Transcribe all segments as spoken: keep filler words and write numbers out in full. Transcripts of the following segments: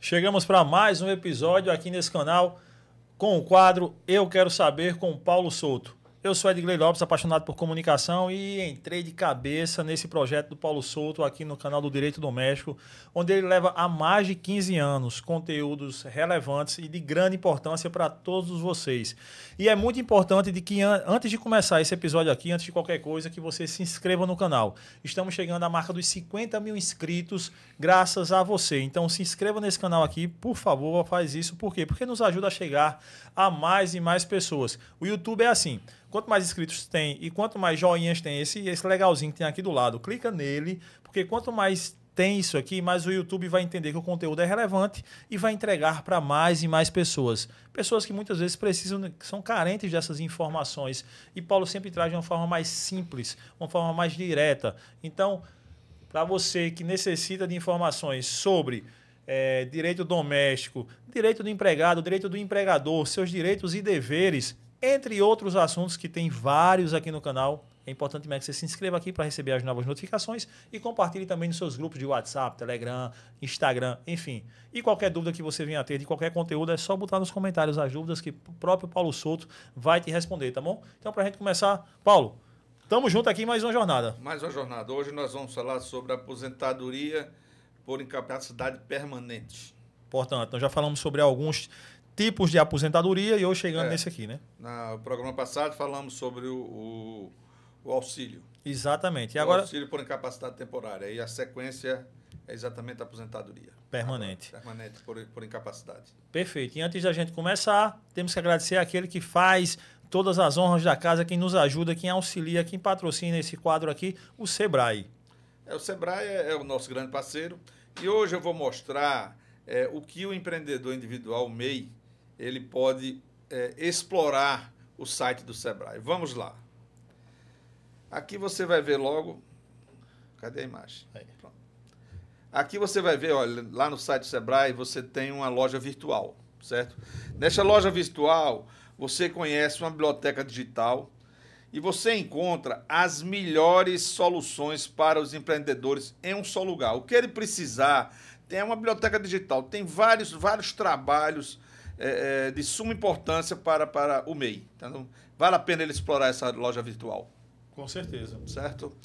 Chegamos para mais um episódio aqui nesse canal com o quadro Eu Quero Saber com Paulo Souto. Eu sou Edgley Lopes, apaixonado por comunicação, e entrei de cabeça nesse projeto do Paulo Souto aqui no canal do Direito Doméstico, onde ele leva há mais de quinze anos conteúdos relevantes e de grande importância para todos vocês. E é muito importante de que antes de começar esse episódio aqui, antes de qualquer coisa, que você se inscreva no canal. Estamos chegando à marca dos cinquenta mil inscritos graças a você. Então se inscreva nesse canal aqui, por favor, faz isso. Por quê? Porque nos ajuda a chegar a mais e mais pessoas. O YouTube é assim. Quanto mais inscritos tem e quanto mais joinhas tem, esse, esse legalzinho que tem aqui do lado, clica nele, porque quanto mais tem isso aqui, mais o YouTube vai entender que o conteúdo é relevante e vai entregar para mais e mais pessoas. Pessoas que muitas vezes precisam, são carentes dessas informações. E Paulo sempre traz de uma forma mais simples, uma forma mais direta. Então, para você que necessita de informações sobre... É, direito doméstico, direito do empregado, direito do empregador, seus direitos e deveres, entre outros assuntos que tem vários aqui no canal. É importante mesmo que você se inscreva aqui para receber as novas notificações e compartilhe também nos seus grupos de WhatsApp, Telegram, Instagram, enfim. E qualquer dúvida que você venha a ter de qualquer conteúdo, é só botar nos comentários as dúvidas que o próprio Paulo Souto vai te responder, tá bom? Então, para a gente começar, Paulo, estamos juntos aqui em mais uma jornada. Mais uma jornada. Hoje nós vamos falar sobre a aposentadoria por incapacidade permanente. Portanto, nós já falamos sobre alguns tipos de aposentadoria e hoje chegando é, nesse aqui, né? No programa passado falamos sobre o, o, o auxílio. Exatamente. E o agora... auxílio por incapacidade temporária. E a sequência é exatamente a aposentadoria. Permanente. Agora, permanente por, por incapacidade. Perfeito. E antes da gente começar, temos que agradecer àquele que faz... todas as honras da casa, quem nos ajuda, quem auxilia, quem patrocina esse quadro aqui, o Sebrae. É, o Sebrae é, é o nosso grande parceiro. E hoje eu vou mostrar é, o que o empreendedor individual, o M E I, ele pode é, explorar o site do Sebrae. Vamos lá. Aqui você vai ver logo... Cadê a imagem? Pronto. Aqui você vai ver, olha, lá no site do Sebrae você tem uma loja virtual, certo? Nessa loja virtual... você conhece uma biblioteca digital e você encontra as melhores soluções para os empreendedores em um só lugar. O que ele precisar tem uma biblioteca digital, tem vários, vários trabalhos é, de suma importância para, para o M E I. Então, vale a pena ele explorar essa loja virtual. Com certeza. Certo?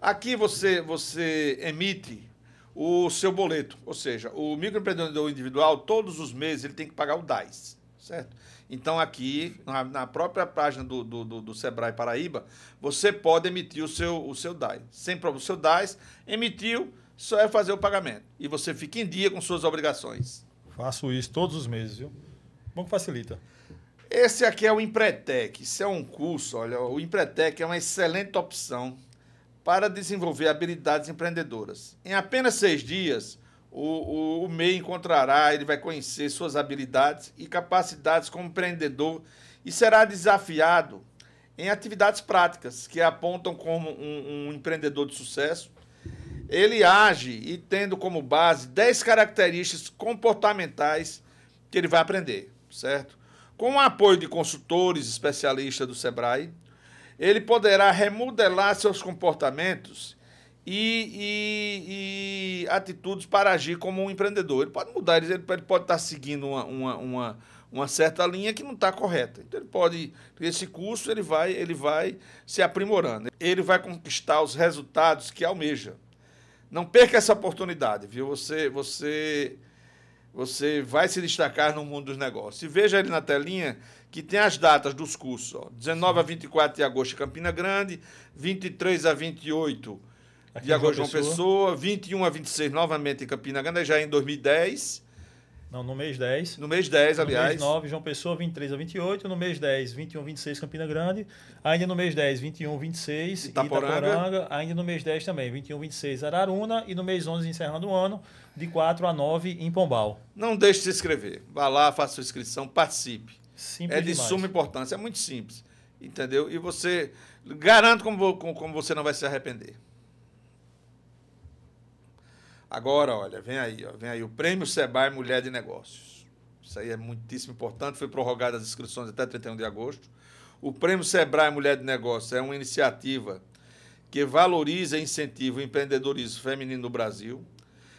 Aqui você, você emite o seu boleto, ou seja, o microempreendedor individual, todos os meses ele tem que pagar o D A I S. Certo? Então, aqui, na, na própria página do, do, do, do Sebrae Paraíba, você pode emitir o seu, o seu D A I S. Sem problema, o seu D A I S, emitiu, só é fazer o pagamento. E você fica em dia com suas obrigações. Faço isso todos os meses, viu? Bom que facilita. Esse aqui é o Empretec. Isso é um curso, olha, o Empretec é uma excelente opção para desenvolver habilidades empreendedoras. Em apenas seis dias... O, o, o M E I encontrará, ele vai conhecer suas habilidades e capacidades como empreendedor e será desafiado em atividades práticas que apontam como um, um empreendedor de sucesso. Ele age e tendo como base dez características comportamentais que ele vai aprender, certo? Com o apoio de consultores especialistas do Sebrae, ele poderá remodelar seus comportamentos E, e, e atitudes para agir como um empreendedor. Ele pode mudar, ele pode, ele pode estar seguindo uma, uma, uma, uma certa linha que não está correta. Então, ele pode, esse curso ele vai, ele vai se aprimorando. Ele vai conquistar os resultados que almeja. Não perca essa oportunidade, viu? Você, você, você vai se destacar no mundo dos negócios. E veja ele na telinha... que tem as datas dos cursos. Ó, dezenove a vinte e quatro de agosto, Campina Grande, vinte e três a vinte e oito... Aqui de agosto, João Pessoa, vinte e um a vinte e seis, novamente em Campina Grande, já em dois mil e dez. Não, no mês dez. No mês dez, no aliás. No mês nove, João Pessoa, vinte e três a vinte e oito. No mês dez, vinte e um a vinte e seis, Campina Grande. Ainda no mês dez, vinte e um a vinte e seis, Itaporanga. Itaporanga. Ainda no mês dez também, vinte e um a vinte e seis, Araruna. E no mês onze, encerrando o ano, de quatro a nove, em Pombal. Não deixe de se inscrever. Vá lá, faça sua inscrição, participe. Simples É de demais. Suma importância, é muito simples. Entendeu? E você, garanto como, como você não vai se arrepender. Agora, olha, vem aí, ó, vem aí o Prêmio Sebrae Mulher de Negócios. Isso aí é muitíssimo importante, foi prorrogada as inscrições até trinta e um de agosto. O Prêmio Sebrae Mulher de Negócios é uma iniciativa que valoriza e incentiva o empreendedorismo feminino no Brasil,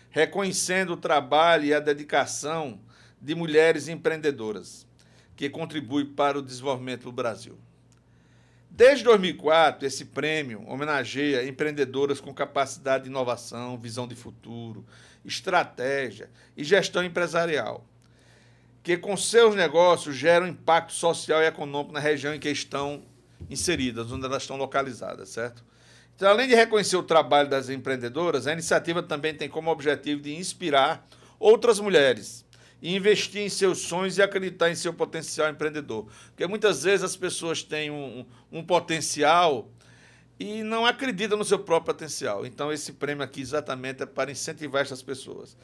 reconhecendo o trabalho e a dedicação de mulheres empreendedoras, que contribuem para o desenvolvimento do Brasil. Desde dois mil e quatro, esse prêmio homenageia empreendedoras com capacidade de inovação, visão de futuro, estratégia e gestão empresarial, que com seus negócios geram impacto social e econômico na região em que estão inseridas, onde elas estão localizadas, certo? Então, além de reconhecer o trabalho das empreendedoras, a iniciativa também tem como objetivo de inspirar outras mulheres e investir em seus sonhos e acreditar em seu potencial empreendedor. Porque muitas vezes as pessoas têm um, um, um potencial e não acreditam no seu próprio potencial. Então, esse prêmio aqui exatamente é para incentivar essas pessoas.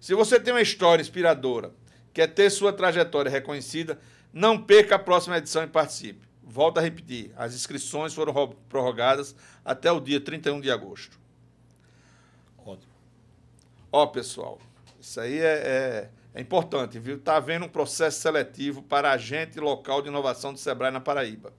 Se você tem uma história inspiradora, quer ter sua trajetória reconhecida, não perca a próxima edição e participe. Volto a repetir, as inscrições foram prorrogadas até o dia trinta e um de agosto. Ótimo. Ó, pessoal, isso aí é, é, é importante, viu? Está havendo um processo seletivo para agente local de inovação do Sebrae na Paraíba.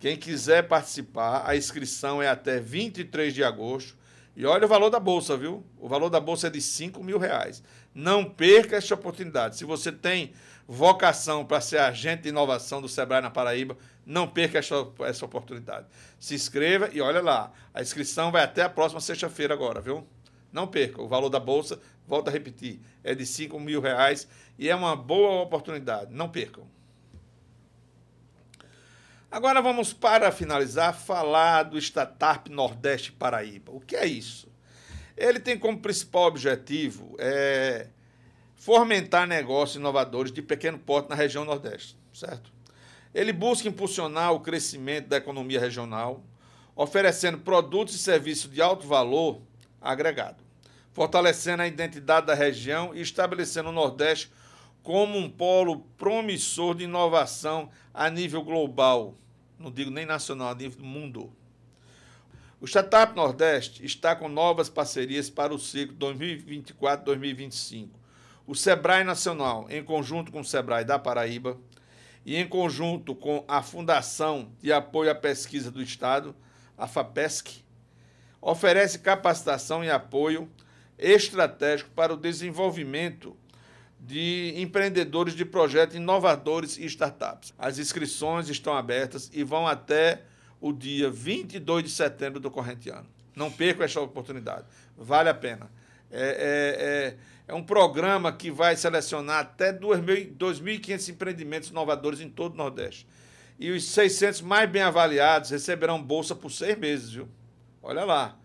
Quem quiser participar, a inscrição é até vinte e três de agosto. E olha o valor da bolsa, viu? O valor da bolsa é de cinco mil reais. Não perca essa oportunidade. Se você tem vocação para ser agente de inovação do Sebrae na Paraíba, não perca essa, essa oportunidade. Se inscreva e olha lá. A inscrição vai até a próxima sexta-feira agora, viu? Não perca. O valor da bolsa, volto a repetir, é de cinco mil reais e é uma boa oportunidade. Não percam. Agora vamos, para finalizar, falar do Startup Nordeste Paraíba. O que é isso? Ele tem como principal objetivo é fomentar negócios inovadores de pequeno porte na região Nordeste, certo? Ele busca impulsionar o crescimento da economia regional, oferecendo produtos e serviços de alto valor agregado, fortalecendo a identidade da região e estabelecendo o Nordeste como um polo promissor de inovação a nível global, não digo nem nacional, a nível do mundo. O Startup Nordeste está com novas parcerias para o ciclo dois mil e vinte e quatro a dois mil e vinte e cinco. O Sebrae Nacional, em conjunto com o Sebrae da Paraíba e em conjunto com a Fundação de Apoio à Pesquisa do Estado, a FAPESC, oferece capacitação e apoio estratégico para o desenvolvimento de empreendedores de projetos inovadores e startups. As inscrições estão abertas e vão até o dia vinte e dois de setembro do corrente ano. Não percam essa oportunidade. Vale a pena. É, é, é, é um programa que vai selecionar até dois mil e quinhentos empreendimentos inovadores em todo o Nordeste. E os seiscentos mais bem avaliados receberão bolsa por seis meses, viu? Olha lá.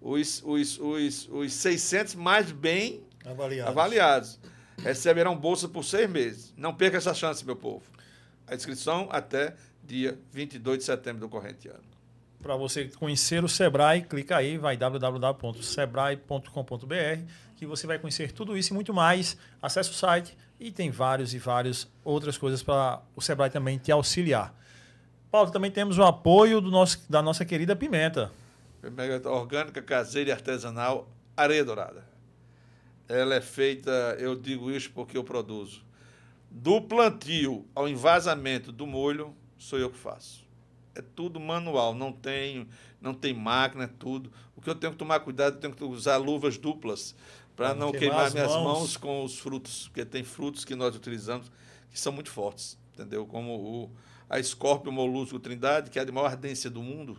Os, os, os, os seiscentos mais bem avaliados. avaliados. Receberão bolsa por seis meses. Não perca essa chance, meu povo. A inscrição até dia vinte e dois de setembro do corrente ano. Para você conhecer o Sebrae, clica aí, vai w w w ponto sebrae ponto com ponto b r, que você vai conhecer tudo isso e muito mais. Acesse o site e tem vários e várias outras coisas para o Sebrae também te auxiliar. Paulo, também temos o apoio do nosso, da nossa querida Pimenta. Pimenta orgânica, caseira e artesanal, Areia Dourada. Ela é feita, eu digo isso porque eu produzo, do plantio ao envasamento do molho, sou eu que faço. É tudo manual, não tem, não tem máquina, é tudo. O que eu tenho que tomar cuidado, eu tenho que usar luvas duplas para não queimar, queimar minhas mãos. mãos com os frutos, porque tem frutos que nós utilizamos que são muito fortes, entendeu? Como o, a Escorpião Molusco Trindade, que é a de maior ardência do mundo,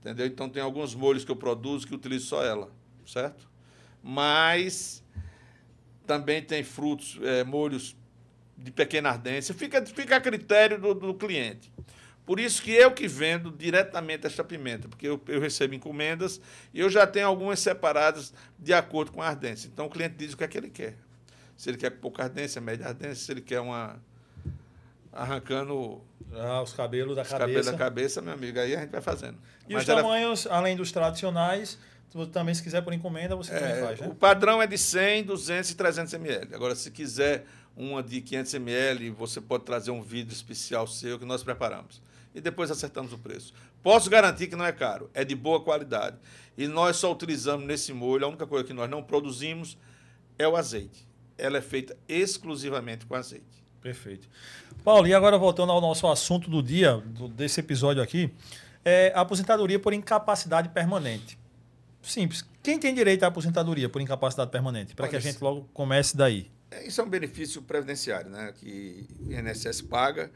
entendeu? Então, tem alguns molhos que eu produzo que eu utilizo só ela, certo? Mas também tem frutos, é, molhos de pequena ardência. Fica, fica a critério do, do cliente. Por isso que eu que vendo diretamente esta pimenta, porque eu, eu recebo encomendas e eu já tenho algumas separadas de acordo com a ardência. Então, o cliente diz o que é que ele quer. Se ele quer pouca ardência, média ardência, se ele quer uma... arrancando... Ah, os cabelos da os cabeça. Os cabelos da cabeça, meu amigo, aí a gente vai fazendo. E Mas os tamanhos, ela... além dos tradicionais... Também, se quiser por encomenda, você também é, faz, né? O padrão é de cem, duzentos e trezentos mililitros. Agora, se quiser uma de quinhentos mililitros, você pode trazer um vidro especial seu que nós preparamos. E depois acertamos o preço. Posso garantir que não é caro, é de boa qualidade. E nós só utilizamos nesse molho, a única coisa que nós não produzimos é o azeite. Ela é feita exclusivamente com azeite. Perfeito. Paulo, e agora voltando ao nosso assunto do dia, do, desse episódio aqui, é aposentadoria por incapacidade permanente. Simples. Quem tem direito à aposentadoria por incapacidade permanente? Para que a gente logo comece daí. Isso é um benefício previdenciário, né? Que o I N S S paga.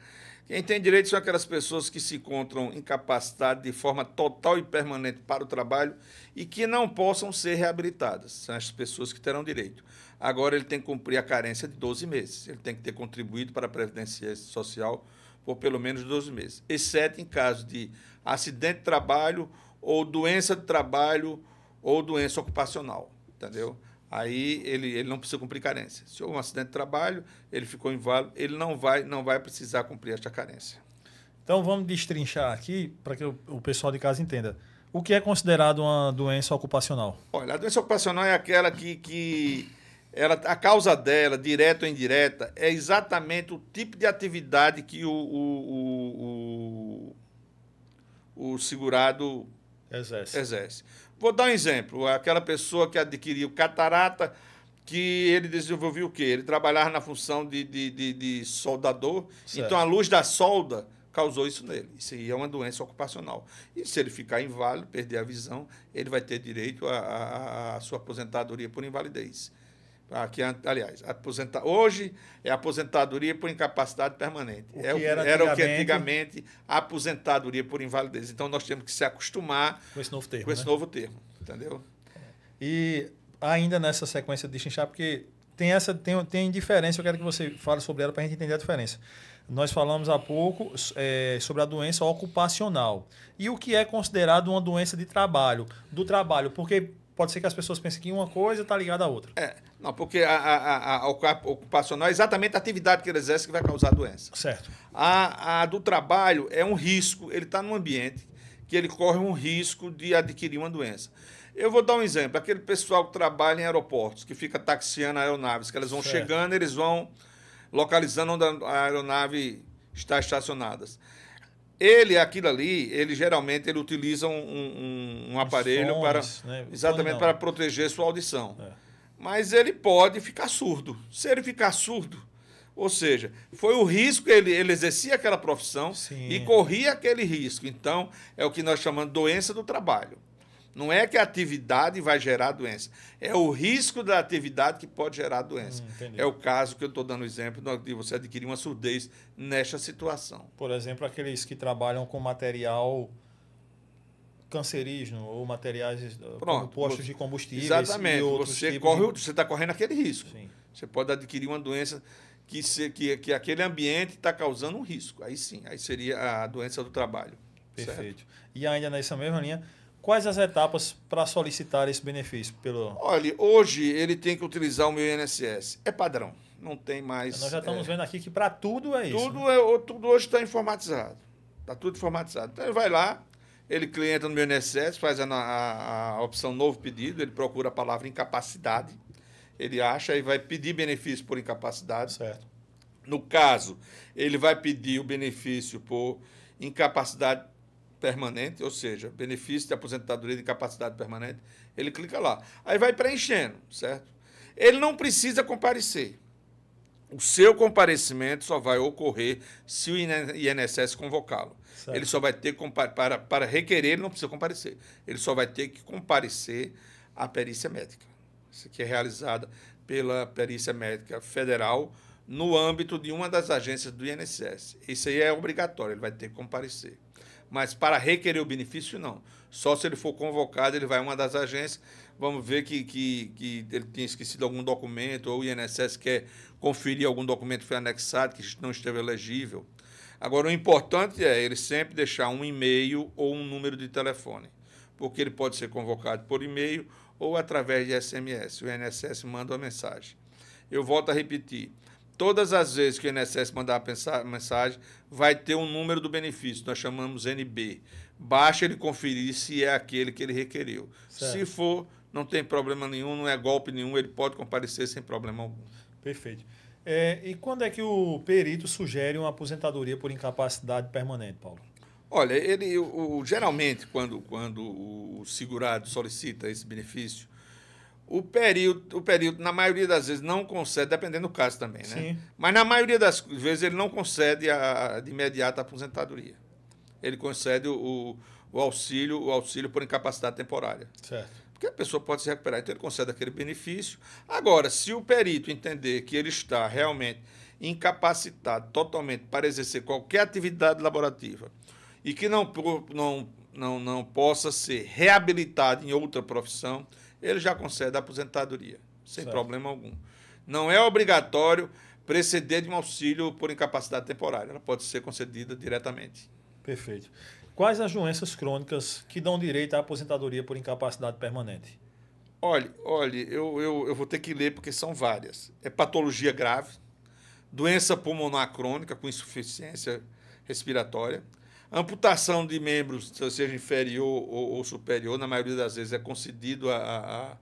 Quem tem direito são aquelas pessoas que se encontram incapacitadas de forma total e permanente para o trabalho e que não possam ser reabilitadas. São as pessoas que terão direito. Agora, ele tem que cumprir a carência de doze meses. Ele tem que ter contribuído para a Previdência Social por pelo menos doze meses, exceto em caso de acidente de trabalho ou doença de trabalho ou doença ocupacional, entendeu? Aí ele, ele não precisa cumprir carência. Se houve um acidente de trabalho, ele ficou inválido, ele não vai, não vai precisar cumprir esta carência. Então, vamos destrinchar aqui para que o, o pessoal de casa entenda. O que é considerado uma doença ocupacional? Olha, a doença ocupacional é aquela que, que ela, a causa dela, direta ou indireta, é exatamente o tipo de atividade que o, o, o, o, o segurado exerce. exerce. Vou dar um exemplo. Aquela pessoa que adquiriu catarata, que ele desenvolveu o quê? Ele trabalhava na função de, de, de, de soldador, certo. Então a luz da solda causou isso nele. Isso aí é uma doença ocupacional. E se ele ficar inválido, perder a visão, ele vai ter direito à sua aposentadoria por invalidez. Aqui, aliás, aposenta... hoje é aposentadoria por incapacidade permanente. O é o... Era, antigamente... era o que antigamente aposentadoria por invalidez. Então, nós temos que se acostumar com esse novo termo. Com esse né? novo termo, entendeu? E ainda nessa sequência de destrinchar, porque tem, essa, tem, tem diferença, eu quero que você fale sobre ela para a gente entender a diferença. Nós falamos há pouco é, sobre a doença ocupacional. E o que é considerado uma doença de trabalho? Do trabalho, porque... Pode ser que as pessoas pensem que uma coisa está ligada à outra. É, não, porque a, a, a ocupacional é exatamente a atividade que ele exerce que vai causar a doença. Certo. A, a do trabalho é um risco, ele está num ambiente que ele corre um risco de adquirir uma doença. Eu vou dar um exemplo, aquele pessoal que trabalha em aeroportos, que fica taxiando aeronaves, que elas vão certo. Chegando, eles vão localizando onde a aeronave está estacionada. Ele, aquilo ali, ele geralmente ele utiliza um, um, um aparelho sons, para, né? exatamente para proteger sua audição. É. Mas ele pode ficar surdo. Se ele ficar surdo, ou seja, foi o risco que ele, ele exercia aquela profissão Sim. e corria aquele risco. Então, é o que nós chamamos de doença do trabalho. Não é que a atividade vai gerar doença. É o risco da atividade que pode gerar doença. Hum, é o caso que eu estou dando exemplo de você adquirir uma surdez nesta situação. Por exemplo, aqueles que trabalham com material cancerígeno ou materiais Pronto, postos de combustível. Exatamente. Você está corre, de... correndo aquele risco. Sim. Você pode adquirir uma doença que, se, que, que aquele ambiente está causando um risco. Aí sim, aí seria a doença do trabalho. Perfeito. Certo? E ainda nessa mesma linha... Quais as etapas para solicitar esse benefício? Pelo... Olha, hoje ele tem que utilizar o meu I N S S. É padrão, não tem mais... Nós já estamos é... vendo aqui que para tudo é tudo isso. É, né? Tudo hoje está informatizado. Está tudo informatizado. Então, ele vai lá, ele clica no meu I N S S, faz a, a, a opção novo pedido, ele procura a palavra incapacidade, ele acha e vai pedir benefício por incapacidade. Certo. No caso, ele vai pedir o benefício por incapacidade permanente, ou seja, benefício de aposentadoria de incapacidade permanente, ele clica lá. Aí vai preenchendo, certo? Ele não precisa comparecer. O seu comparecimento só vai ocorrer se o I N S S convocá-lo. Ele só vai ter que, para, para requerer, ele não precisa comparecer. Ele só vai ter que comparecer à perícia médica, que é realizada pela Perícia Médica Federal no âmbito de uma das agências do I N S S. Isso aí é obrigatório, ele vai ter que comparecer. Mas para requerer o benefício, não. Só se ele for convocado, ele vai a uma das agências, vamos ver que, que, que ele tinha esquecido algum documento, ou o I N S S quer conferir algum documento que foi anexado, que não esteve elegível. Agora, o importante é ele sempre deixar um e-mail ou um número de telefone, porque ele pode ser convocado por e-mail ou através de S M S. O I N S S manda uma mensagem. Eu volto a repetir. Todas as vezes que o I N S S mandar a mensagem, vai ter um número do benefício, nós chamamos N B. Basta ele conferir se é aquele que ele requeriu. Certo. Se for, não tem problema nenhum, não é golpe nenhum, ele pode comparecer sem problema algum. Perfeito. É, e quando é que o perito sugere uma aposentadoria por incapacidade permanente, Paulo? Olha, ele, o, o, geralmente, quando, quando o segurado solicita esse benefício, O período, o período, na maioria das vezes, não concede, dependendo do caso também, né? Sim. Mas, na maioria das vezes, ele não concede a, a, de imediato a aposentadoria. Ele concede o, o auxílio, o auxílio por incapacidade temporária. Certo. Porque a pessoa pode se recuperar, então ele concede aquele benefício. Agora, se o perito entender que ele está realmente incapacitado totalmente para exercer qualquer atividade laborativa e que não, não, não, não possa ser reabilitado em outra profissão, ele já concede a aposentadoria, sem certo. Problema algum. Não é obrigatório preceder de um auxílio por incapacidade temporária, ela pode ser concedida diretamente. Perfeito. Quais as doenças crônicas que dão direito à aposentadoria por incapacidade permanente? Olha, olha eu, eu, eu vou ter que ler porque são várias. É patologia grave, doença pulmonar crônica com insuficiência respiratória, amputação de membros, seja inferior ou, ou superior, na maioria das vezes é concedido a, a,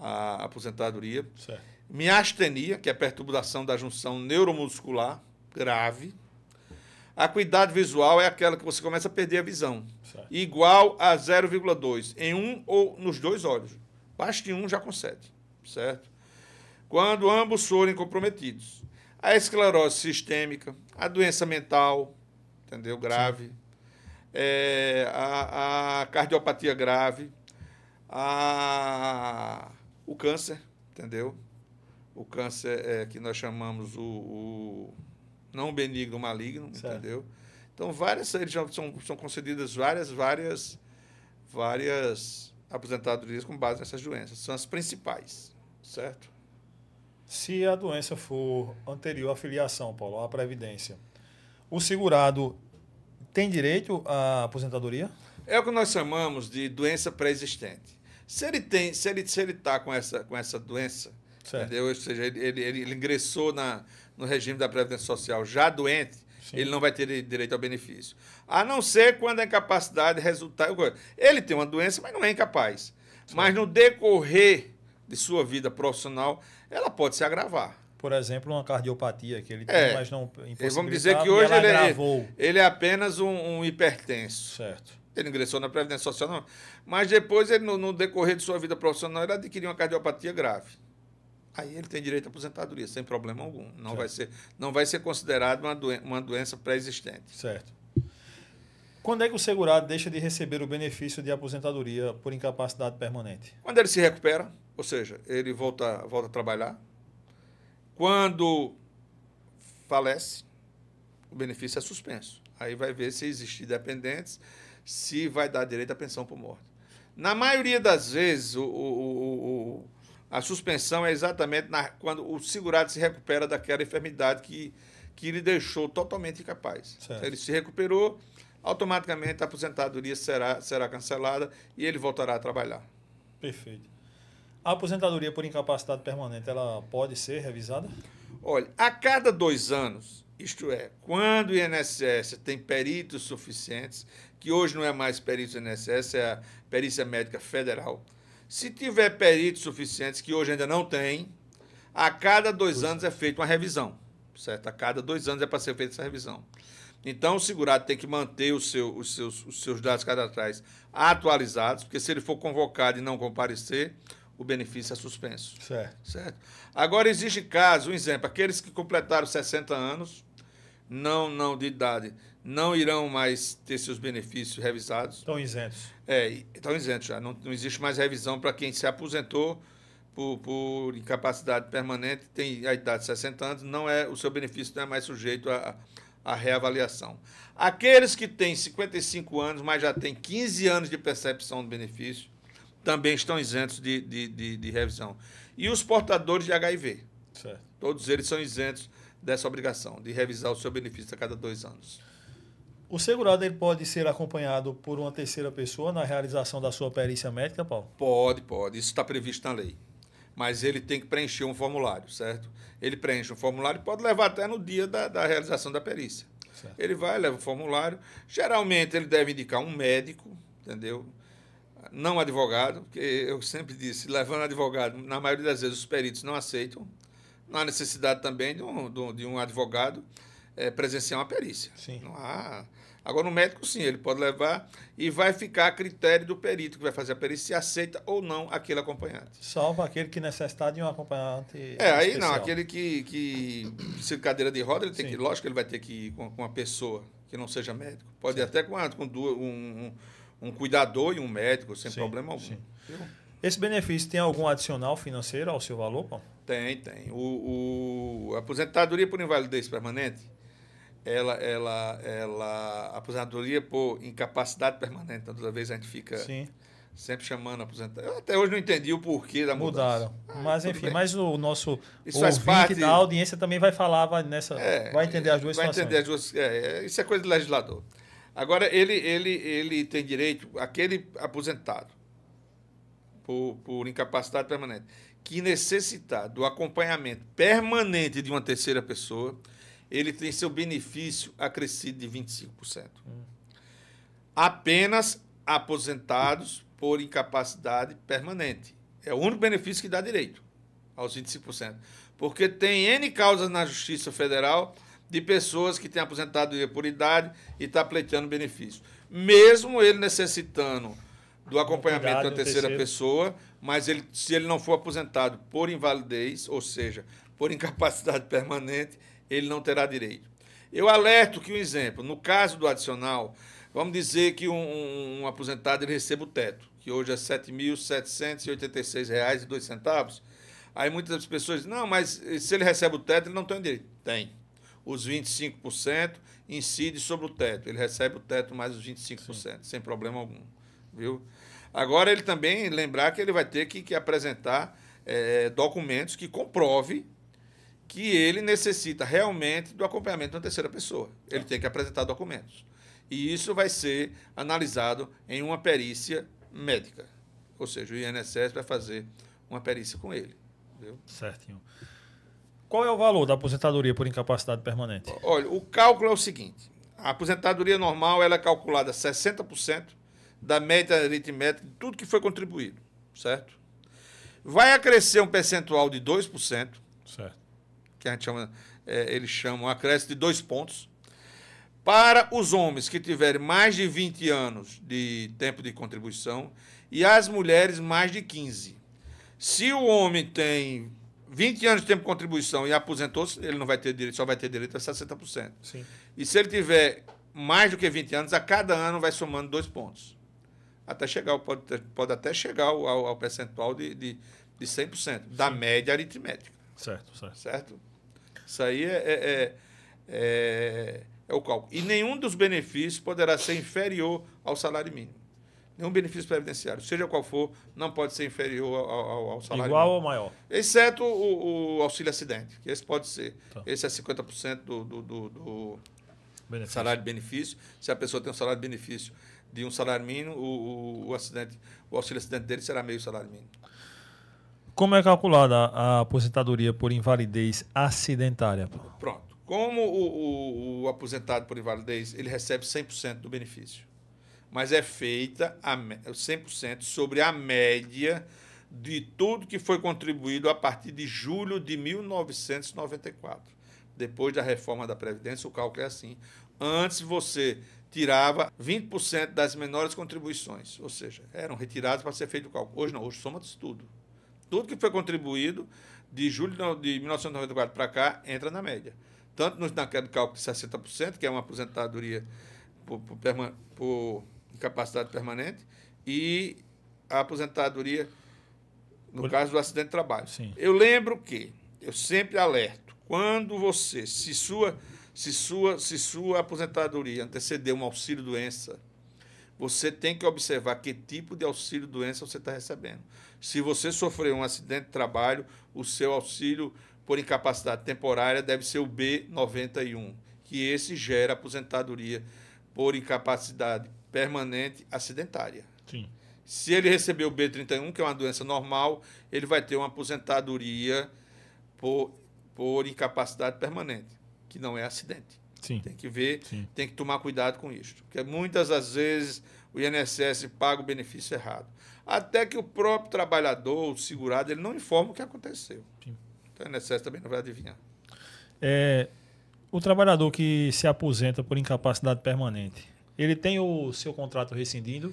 a, a aposentadoria. Certo. Miastenia, que é a perturbação da junção neuromuscular grave. A acuidade visual é aquela que você começa a perder a visão. Certo. Igual a zero vírgula dois, em um ou nos dois olhos. Basta em um, já concede, certo? Quando ambos forem comprometidos. A esclerose sistêmica, a doença mental, entendeu? Grave. É, a, a cardiopatia grave. A, o câncer, entendeu? O câncer é, que nós chamamos o... o não benigno, maligno, certo. Entendeu? Então, várias, já são, são concedidas várias, várias, várias aposentadorias com base nessas doenças. São as principais, certo? Se a doença for anterior à filiação, Paulo, à Previdência, o segurado tem direito à aposentadoria? É o que nós chamamos de doença pré-existente. Se ele tem, se ele, se ele está com essa, com essa doença, certo. Entendeu? Ou seja, ele, ele, ele ingressou na... no regime da Previdência Social já doente, sim. Ele não vai ter direito ao benefício. A não ser quando a incapacidade resultar... Ele tem uma doença, mas não é incapaz. Sim. Mas no decorrer de sua vida profissional, ela pode se agravar. Por exemplo, uma cardiopatia que ele é, tem, mas não impossibilitado. Vamos dizer que hoje ele é, ele é apenas um, um hipertenso. Certo. Ele ingressou na Previdência Social, não. Mas depois, ele, no, no decorrer de sua vida profissional, ele adquiriu uma cardiopatia grave. Aí ele tem direito à aposentadoria, sem problema algum. Não, vai ser, não vai ser considerado uma, doen uma doença pré-existente. Certo. Quando é que o segurado deixa de receber o benefício de aposentadoria por incapacidade permanente? Quando ele se recupera, ou seja, ele volta, volta a trabalhar. Quando falece, o benefício é suspenso. Aí vai ver se existir dependentes, se vai dar direito à pensão por morte. Na maioria das vezes, o... o, o a suspensão é exatamente na, quando o segurado se recupera daquela enfermidade que, que lhe deixou totalmente incapaz. Certo. Ele se recuperou, automaticamente a aposentadoria será, será cancelada e ele voltará a trabalhar. Perfeito. A aposentadoria por incapacidade permanente, ela pode ser revisada? Olha, a cada dois anos, isto é, quando o I N S S tem peritos suficientes, que hoje não é mais perito do I N S S, é a Perícia Médica Federal. Se tiver peritos suficientes, que hoje ainda não tem, a cada dois pois. Anos é feita uma revisão, certo? A cada dois anos é para ser feita essa revisão. Então, o segurado tem que manter o seu, os, seus, os seus dados cadastrais atualizados, porque se ele for convocado e não comparecer, o benefício é suspenso. Certo. Certo? Agora, existe caso, um exemplo, aqueles que completaram sessenta anos, não, não de idade, não irão mais ter seus benefícios revisados. Estão isentos. É, estão isentos já. Não, não existe mais revisão para quem se aposentou por, por incapacidade permanente, tem a idade de sessenta anos, não é, o seu benefício não é mais sujeito a, a reavaliação. Aqueles que têm cinquenta e cinco anos, mas já têm quinze anos de percepção do benefício, também estão isentos de, de, de, de revisão. E os portadores de H I V. Certo. Todos eles são isentos dessa obrigação de revisar o seu benefício a cada dois anos. O segurado ele pode ser acompanhado por uma terceira pessoa na realização da sua perícia médica, Paulo? Pode, pode. Isso está previsto na lei. Mas ele tem que preencher um formulário, certo? Ele preenche um formulário e pode levar até no dia da, da realização da perícia. Certo. Ele vai, leva o formulário. Geralmente, ele deve indicar um médico, entendeu? Não advogado, porque eu sempre disse, levando advogado, na maioria das vezes os peritos não aceitam. Não há necessidade também de um, de um advogado é, presenciar uma perícia. Sim. Não há... Agora, o médico, sim, ele pode levar e vai ficar a critério do perito que vai fazer a perícia, se aceita ou não aquele acompanhante. Salvo aquele que necessitar de um acompanhante É, aí especial. Não, aquele que, que se cadeira de roda, ele tem que, lógico que ele vai ter que ir com, com uma pessoa, que não seja médico. Pode ir até com, a, com duas, um, um cuidador e um médico, sem sim, problema algum. Sim. Esse benefício tem algum adicional financeiro ao seu valor, Paulo? Tem, tem. O, o, a aposentadoria por invalidez permanente, ela, ela, ela, a aposentadoria por incapacidade permanente, então, toda vez a gente fica... Sim. Sempre chamando a aposentadoria. Eu até hoje não entendi o porquê da mudança. Mudaram. Ah, mas, enfim, bem. mas o nosso isso faz parte da audiência também vai falar, vai, nessa, é, vai entender as duas vai situações. Entender as duas, é, é, isso é coisa do legislador. Agora, ele, ele, ele tem direito, aquele aposentado por, por incapacidade permanente, que necessitar do acompanhamento permanente de uma terceira pessoa, ele tem seu benefício acrescido de vinte e cinco por cento. Hum. Apenas aposentados por incapacidade permanente. É o único benefício que dá direito aos vinte e cinco por cento. Porque tem N causas na Justiça Federal de pessoas que têm aposentadoria por idade e estão tá pleiteando benefício. Mesmo ele necessitando do acompanhamento da terceira pessoa, mas ele, se ele não for aposentado por invalidez, ou seja, por incapacidade permanente, ele não terá direito. Eu alerto que um exemplo, no caso do adicional... Vamos dizer que um, um, um aposentado ele receba o teto, que hoje é sete mil setecentos e oitenta e seis reais e dois centavos. Aí muitas pessoas dizem, não, mas se ele recebe o teto, ele não tem direito. Tem. Os vinte e cinco por cento incide sobre o teto. Ele recebe o teto mais os vinte e cinco por cento, sim, sem problema algum. Viu? Agora, ele também, lembrar que ele vai ter que, que apresentar é, documentos que comprovem que ele necessita realmente do acompanhamento de uma terceira pessoa. Ele tem que apresentar documentos. E isso vai ser analisado em uma perícia médica. Ou seja, o I N S S vai fazer uma perícia com ele. Entendeu? Certinho. Qual é o valor da aposentadoria por incapacidade permanente? Olha, o cálculo é o seguinte. A aposentadoria normal ela é calculada sessenta por cento da média aritmética de tudo que foi contribuído. Certo? Vai acrescer um percentual de dois por cento. Certo. Que a gente chama, é, eles chamam acréscimo de dois pontos. Para os homens que tiverem mais de vinte anos de tempo de contribuição e as mulheres mais de quinze. Se o homem tem vinte anos de tempo de contribuição e aposentou-se, ele não vai ter direito, só vai ter direito a sessenta por cento. Sim. E se ele tiver mais do que vinte anos, a cada ano vai somando dois pontos. Até chegar, pode, pode até chegar ao, ao percentual de, de, de cem por cento, sim, da média aritmética. Certo, certo. Certo? Isso aí é... é, é, é É o cálculo. E nenhum dos benefícios poderá ser inferior ao salário mínimo. Nenhum benefício previdenciário, seja qual for, não pode ser inferior ao, ao, ao salário igual mínimo. Igual ou maior? Exceto o, o auxílio-acidente, que esse pode ser. Tá. Esse é cinquenta por cento do, do, do, do salário-benefício. Se a pessoa tem um salário-benefício de um salário mínimo, o, o, o, acidente, o auxílio-acidente dele será meio salário mínimo. Como é calculada a aposentadoria por invalidez acidentária? Pronto. Como o, o, o aposentado por invalidez, ele recebe cem por cento do benefício, mas é feita a, cem por cento sobre a média de tudo que foi contribuído a partir de julho de mil novecentos e noventa e quatro. Depois da reforma da Previdência, o cálculo é assim. Antes você tirava vinte por cento das menores contribuições, ou seja, eram retiradas para ser feito o cálculo. Hoje não, hoje soma-se tudo. Tudo que foi contribuído de julho de mil novecentos e noventa e quatro para cá entra na média. Tanto naquele cálculo de sessenta por cento, que é uma aposentadoria por, por, por incapacidade permanente, e a aposentadoria, no por... caso do acidente de trabalho. Sim. Eu lembro que, eu sempre alerto, quando você, se sua, se sua, se sua aposentadoria anteceder um auxílio-doença, você tem que observar que tipo de auxílio-doença você está recebendo. Se você sofreu um acidente de trabalho, o seu auxílio por incapacidade temporária deve ser o B noventa e um, que esse gera aposentadoria por incapacidade permanente acidentária. Sim. Se ele receber o B trinta e um, que é uma doença normal, ele vai ter uma aposentadoria por, por incapacidade permanente, que não é acidente. Sim. Tem que ver, sim, tem que tomar cuidado com isso, porque muitas das vezes o I N S S paga o benefício errado. Até que o próprio trabalhador, o segurado, ele não informa o que aconteceu. Sim. Então, o I N S S também não vai adivinhar. É, o trabalhador que se aposenta por incapacidade permanente, ele tem o seu contrato rescindido?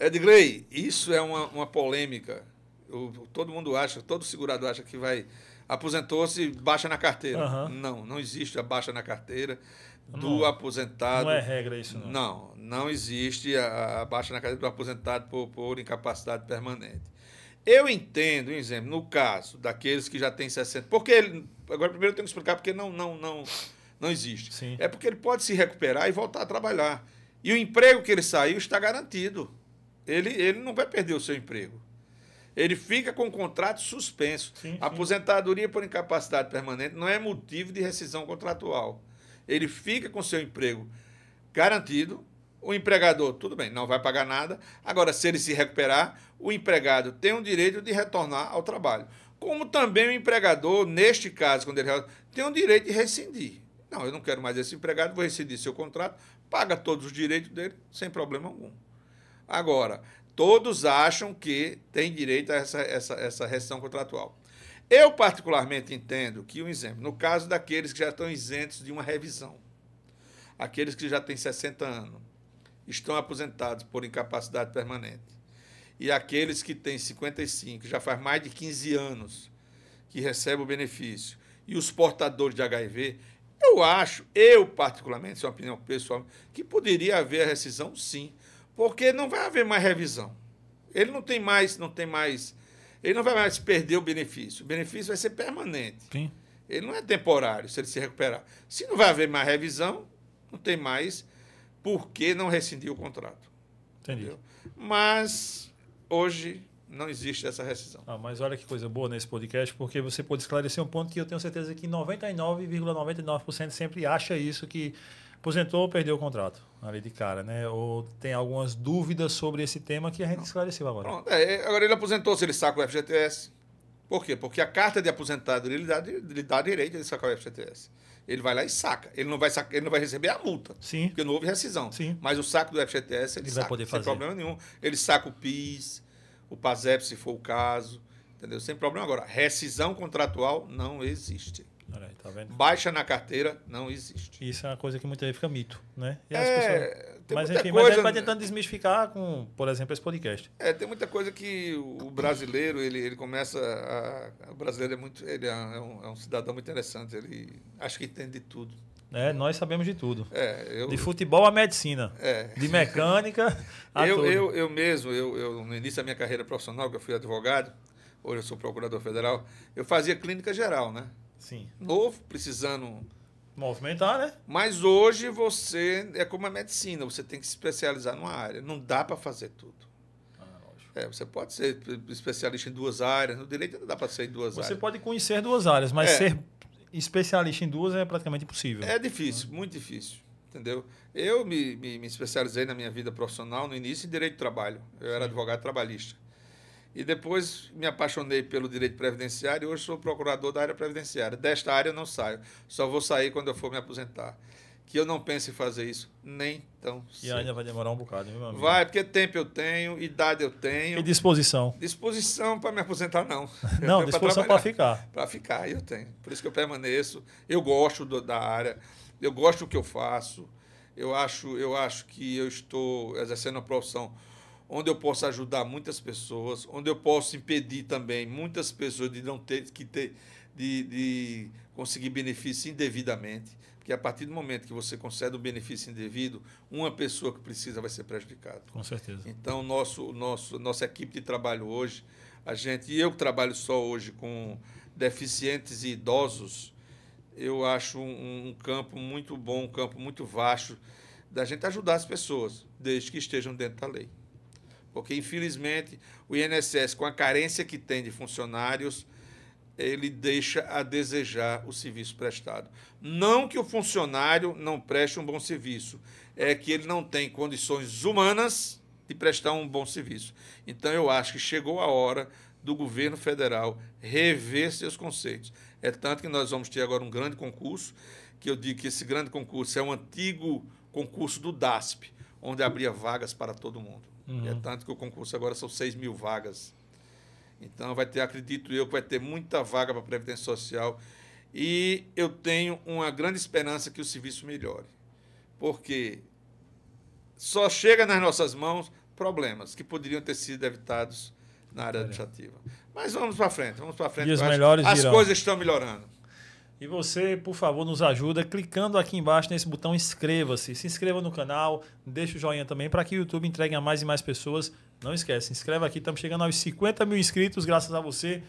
Edgley, isso é uma, uma polêmica. Eu, todo mundo acha, todo segurador acha que vai aposentou-se, baixa na carteira. Uhum. Não, não existe a baixa na carteira do não, aposentado. Não é regra isso, não. Não, não existe a, a baixa na carteira do aposentado por, por incapacidade permanente. Eu entendo, por exemplo, no caso daqueles que já têm sessenta... Porque ele, agora, primeiro eu tenho que explicar porque não, não, não, não existe. Sim. É porque ele pode se recuperar e voltar a trabalhar. E o emprego que ele saiu está garantido. Ele, ele não vai perder o seu emprego. Ele fica com o contrato suspenso. Sim, sim. Aposentadoria por incapacidade permanente não é motivo de rescisão contratual. Ele fica com o seu emprego garantido. O empregador, tudo bem, não vai pagar nada. Agora, se ele se recuperar, o empregado tem o direito de retornar ao trabalho. Como também o empregador, neste caso, quando ele tem o direito de rescindir. Não, eu não quero mais esse empregado, vou rescindir seu contrato, paga todos os direitos dele, sem problema algum. Agora, todos acham que tem direito a essa, essa, essa rescisão contratual. Eu, particularmente, entendo que, um exemplo, no caso daqueles que já estão isentos de uma revisão, aqueles que já têm sessenta anos, estão aposentados por incapacidade permanente. E aqueles que têm cinquenta e cinco, já faz mais de quinze anos que recebem o benefício, e os portadores de H I V, eu acho, eu particularmente, isso é uma opinião pessoal, que poderia haver a rescisão, sim, porque não vai haver mais revisão. Ele não tem mais, não tem mais, ele não vai mais perder o benefício. O benefício vai ser permanente. Sim. Ele não é temporário, se ele se recuperar. Se não vai haver mais revisão, não tem mais... Por que não rescindir o contrato? Entendi. Entendeu? Mas hoje não existe essa rescisão. Ah, mas olha que coisa boa nesse podcast, porque você pode esclarecer um ponto que eu tenho certeza que noventa e nove vírgula noventa e nove por cento sempre acha isso, que aposentou ou perdeu o contrato, ali de cara, né? Ou tem algumas dúvidas sobre esse tema que a gente não. esclareceu agora. Pronto. É, agora ele aposentou, se ele saca o F G T S. Por quê? Porque a carta de aposentado ele dá, ele dá direito de sacar o F G T S. Ele vai lá e saca. Ele não vai, saca, ele não vai receber a multa. Sim. Porque não houve rescisão. Sim. Mas o saco do F G T S ele, ele saca, vai poder fazer. Sem problema nenhum. Ele saca o P I S, o PASEP, se for o caso. Entendeu? Sem problema. Agora, rescisão contratual não existe. Olha aí, tá vendo? Baixa na carteira não existe. Isso é uma coisa que muita gente fica mito, né? E as é, pessoas... tem mas, muita enfim, coisa... mas ele vai tentando desmistificar com, por exemplo, esse podcast. É, tem muita coisa que o brasileiro, ele, ele começa a... O brasileiro é muito... Ele é um, é um cidadão muito interessante. Ele acho que entende de tudo. É, nós sabemos de tudo. É, eu... De futebol à medicina. É. De mecânica a eu, tudo. Eu, eu mesmo, eu, eu, no início da minha carreira profissional, que eu fui advogado, hoje eu sou procurador federal, eu fazia clínica geral, né? Sim. Novo, precisando... movimentar, né? Mas hoje você... É como a medicina, você tem que se especializar numa área. Não dá para fazer tudo. Ah, lógico. É, você pode ser especialista em duas áreas. No direito não dá para ser em duas você áreas. Você pode conhecer duas áreas, mas é. ser especialista em duas é praticamente impossível. É difícil, ah. muito difícil. Entendeu? Eu me, me, me especializei na minha vida profissional no início em direito do trabalho. Eu Sim. era advogado trabalhista. E depois me apaixonei pelo direito previdenciário e hoje sou procurador da área previdenciária. Desta área eu não saio. Só vou sair quando eu for me aposentar. Que eu não penso em fazer isso nem tão cedo. E ainda vai demorar um bocado, hein, meu amigo? Vai, porque tempo eu tenho, idade eu tenho. E disposição? Disposição para me aposentar, não. Não, disposição para ficar. Para ficar, eu tenho. Por isso que eu permaneço. Eu gosto do, da área. Eu gosto do que eu faço. Eu acho, eu acho que eu estou exercendo a profissão onde eu posso ajudar muitas pessoas, onde eu posso impedir também muitas pessoas de não ter que ter, de, de conseguir benefício indevidamente, porque a partir do momento que você concede o benefício indevido, uma pessoa que precisa vai ser prejudicada. Com certeza. Então, nosso, nosso, nossa equipe de trabalho hoje, a gente, e eu que trabalho só hoje com deficientes e idosos, eu acho um, um campo muito bom, um campo muito vasto da gente ajudar as pessoas, desde que estejam dentro da lei. Porque, infelizmente, o I N S S, com a carência que tem de funcionários, ele deixa a desejar o serviço prestado. Não que o funcionário não preste um bom serviço, é que ele não tem condições humanas de prestar um bom serviço. Então, eu acho que chegou a hora do governo federal rever seus conceitos. É tanto que nós vamos ter agora um grande concurso, que eu digo que esse grande concurso é um antigo concurso do D A S P, onde abria vagas para todo mundo. Uhum. É tanto que o concurso agora são seis mil vagas. Então, vai ter, acredito eu, que vai ter muita vaga para a Previdência Social. E eu tenho uma grande esperança que o serviço melhore. Porque só chega nas nossas mãos problemas que poderiam ter sido evitados na área administrativa. Mas vamos para frente, vamos para frente. E os melhores virão. As coisas estão melhorando. E você, por favor, nos ajuda clicando aqui embaixo nesse botão inscreva-se. Se inscreva no canal, deixa o joinha também para que o YouTube entregue a mais e mais pessoas. Não esquece, se inscreve aqui. Estamos chegando aos cinquenta mil inscritos, graças a você.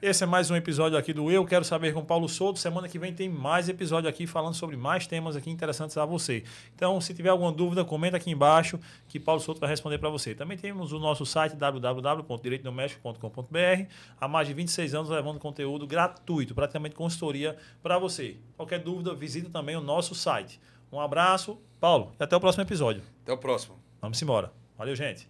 Esse é mais um episódio aqui do Eu Quero Saber com Paulo Souto. Semana que vem tem mais episódio aqui falando sobre mais temas aqui interessantes a você. Então, se tiver alguma dúvida, comenta aqui embaixo que Paulo Souto vai responder para você. Também temos o nosso site w w w ponto direito doméstico ponto com ponto b r. Há mais de vinte e seis anos levando conteúdo gratuito, praticamente consultoria para você. Qualquer dúvida, visita também o nosso site. Um abraço, Paulo, e até o próximo episódio. Até o próximo. Vamos embora. Valeu, gente.